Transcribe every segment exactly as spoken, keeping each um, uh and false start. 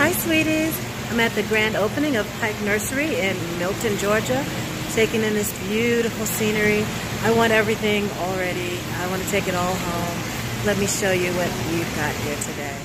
Hi sweeties, I'm at the grand opening of Pike Nursery in Milton, Georgia, taking in this beautiful scenery. I want everything already. I want to take it all home. Let me show you what we've got here today.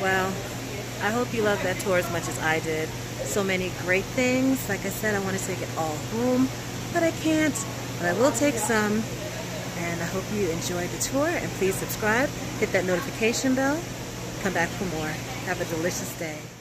Well, I hope you loved that tour as much as I did. So many great things. Like I said, I want to take it all home, but I can't. But I will take some. And I hope you enjoyed the tour. And please subscribe. Hit that notification bell. Come back for more. Have a delicious day.